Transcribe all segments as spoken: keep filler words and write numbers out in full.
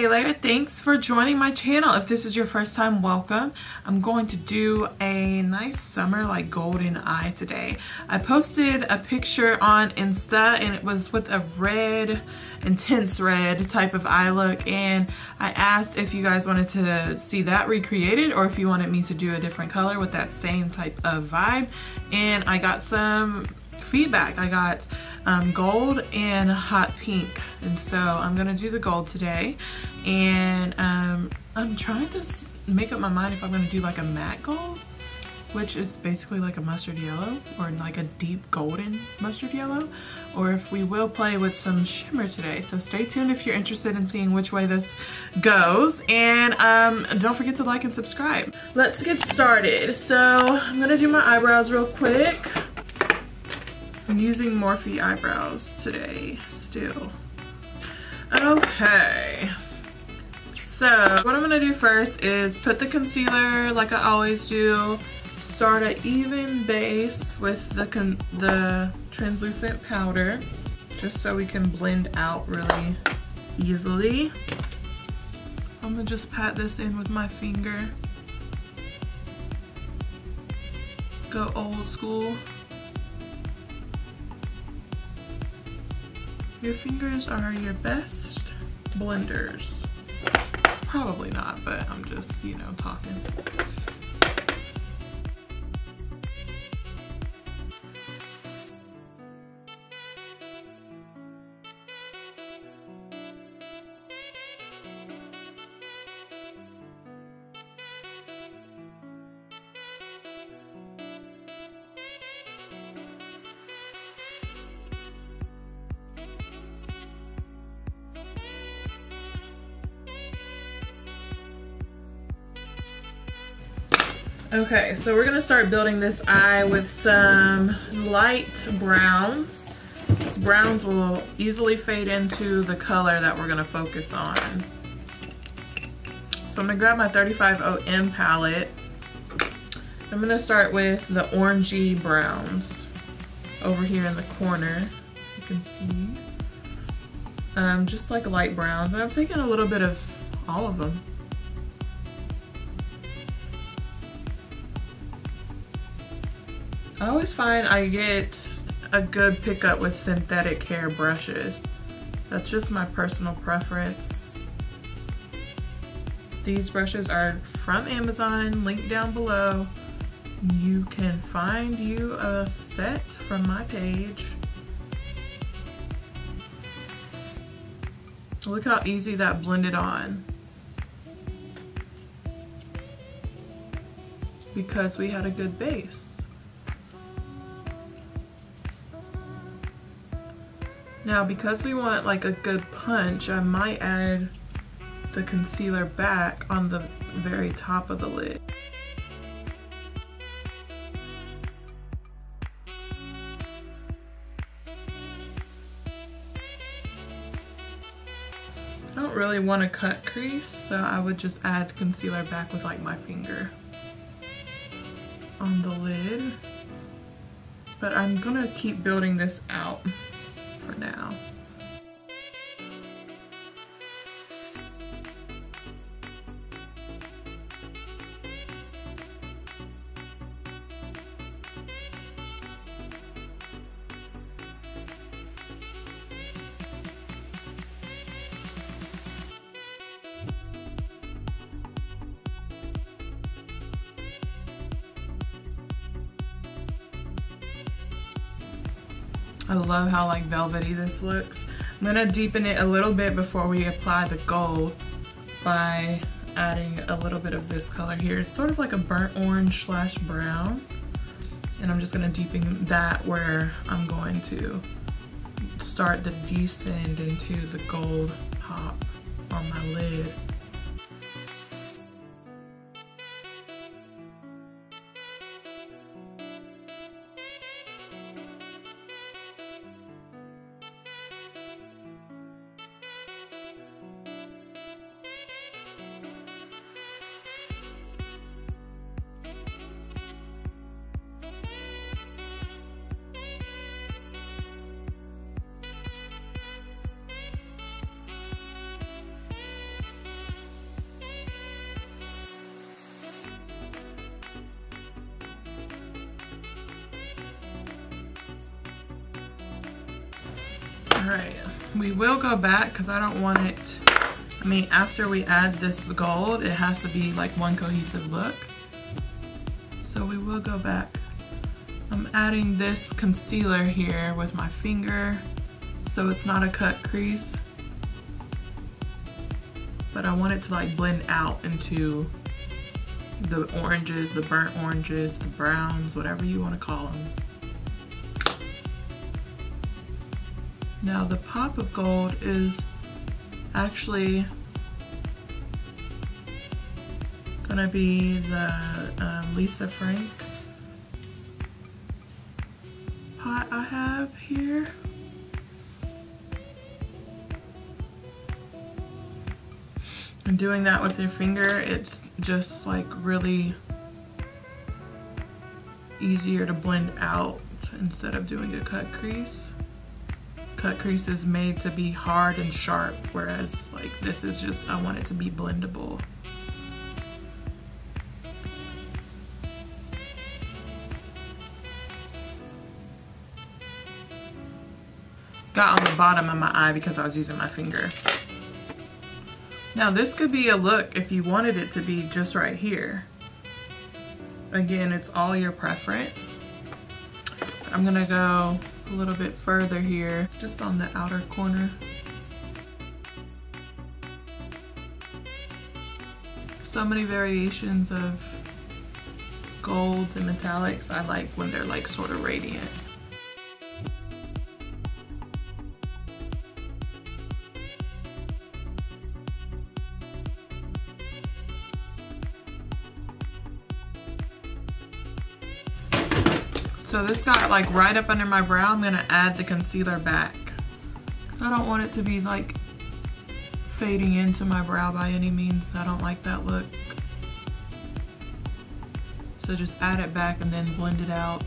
Sailor, thanks for joining my channel. If this is your first time, welcome. I'm going to do a nice summer like golden eye today. I posted a picture on Insta and it was with a red, intense red type of eye look, and I asked if you guys wanted to see that recreated or if you wanted me to do a different color with that same type of vibe, and I got some feedback. I got um, gold and hot pink, and so I'm gonna do the gold today. And um, I'm trying to make up my mind if I'm gonna do like a matte gold, which is basically like a mustard yellow, or like a deep golden mustard yellow, or if we will play with some shimmer today. So stay tuned if you're interested in seeing which way this goes, and um, don't forget to like and subscribe. Let's get started. So I'm gonna do my eyebrows real quick. I'm using Morphe eyebrows today still. Okay, so what I'm gonna do first is put the concealer, like I always do, start an even base with the con the translucent powder, just so we can blend out really easily. I'm gonna just pat this in with my finger, go old school. Your fingers are your best blenders. Probably not, but I'm just, you know, talking. Okay, so we're gonna start building this eye with some light browns. These browns will easily fade into the color that we're gonna focus on. So I'm gonna grab my thirty-five O M palette. I'm gonna start with the orangey browns over here in the corner, you can see. Um, just like light browns, and I'm taking a little bit of all of them. I always find I get a good pickup with synthetic hair brushes. That's just my personal preference. These brushes are from Amazon, linked down below. You can find you a set from my page. Look how easy that blended on, because we had a good base. Now, because we want like a good punch, I might add the concealer back on the very top of the lid. I don't really want a cut crease, so I would just add concealer back with like my finger on the lid. But I'm gonna keep building this out for now. I love how like velvety this looks. I'm gonna deepen it a little bit before we apply the gold by adding a little bit of this color here. It's sort of like a burnt orange slash brown. And I'm just gonna deepen that where I'm going to start the descend into the gold pop on my lid. Alright, we will go back because I don't want it, I mean after we add this gold, it has to be like one cohesive look. So we will go back. I'm adding this concealer here with my finger so it's not a cut crease. But I want it to like blend out into the oranges, the burnt oranges, the browns, whatever you want to call them. Now the pop of gold is actually gonna be the uh, Lisa Frank pot I have here. And doing that with your finger, it's just like really easier to blend out instead of doing a cut crease. Cut crease is made to be hard and sharp, whereas like this is just, I want it to be blendable. Got on the bottom of my eye because I was using my finger. Now this could be a look if you wanted it to be just right here. Again, it's all your preference. I'm gonna go a little bit further here, just on the outer corner. So many variations of golds and metallics. I like when they're like sort of radiant. So this got like right up under my brow. I'm gonna add the concealer back. Cause I don't want it to be like fading into my brow by any means. I don't like that look. So just add it back and then blend it out.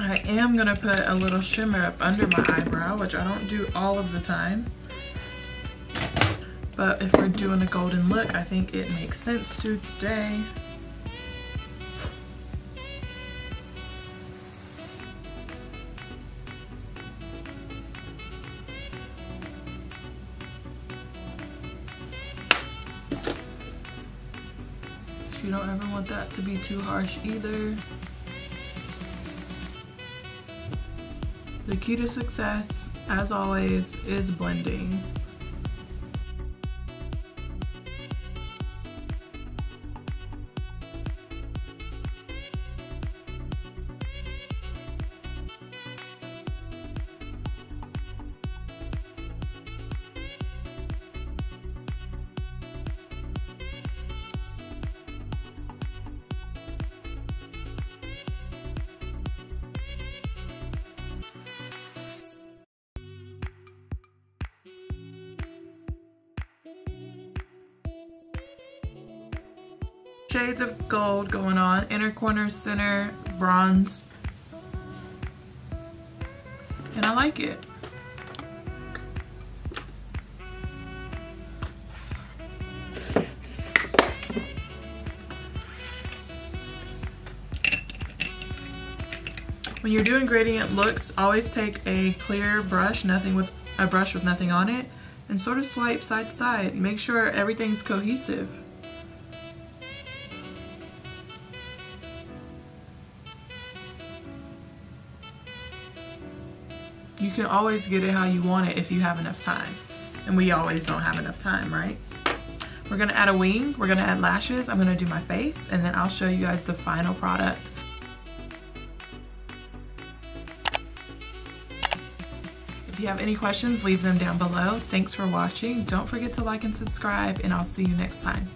I am gonna put a little shimmer up under my eyebrow, which I don't do all of the time. But if we're doing a golden look, I think it makes sense to today. You don't ever want that to be too harsh either. The key to success, as always, is blending. Shades of gold going on, inner corner, center, bronze, and I like it. When you're doing gradient looks, always take a clear brush, nothing with a brush with nothing on it, and sort of swipe side to side. Make sure everything's cohesive. You can always get it how you want it if you have enough time. And we always don't have enough time, right? We're gonna add a wing, we're gonna add lashes, I'm gonna do my face, and then I'll show you guys the final product. If you have any questions, leave them down below. Thanks for watching. Don't forget to like and subscribe, and I'll see you next time.